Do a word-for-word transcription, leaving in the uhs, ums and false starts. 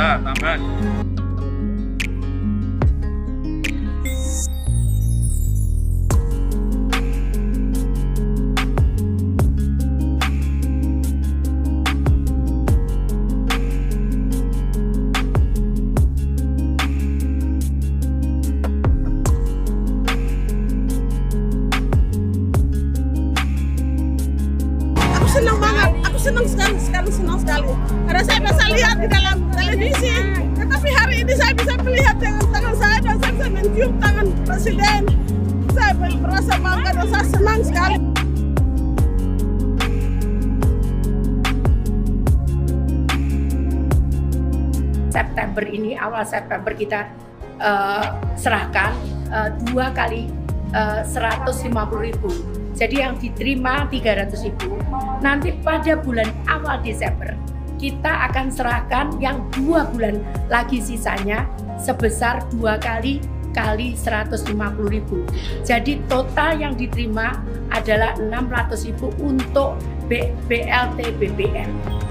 Biasa, taman. Senang sekali, sekali senang sekali. Karena saya bisa lihat di dalam televisi, tetapi hari ini saya bisa melihat dengan tangan saya dan saya bisa mencium tangan Presiden. Saya merasa bangga dan saya senang sekali. September ini, awal September kita uh, serahkan uh, dua kali uh, seratus lima puluh ribu. Jadi yang diterima tiga ratus ribu. Nanti pada bulan awal Desember kita akan serahkan yang dua bulan lagi sisanya sebesar dua kali kali seratus lima puluh ribu. Jadi total yang diterima adalah enam ratus ribu untuk B L T B B M.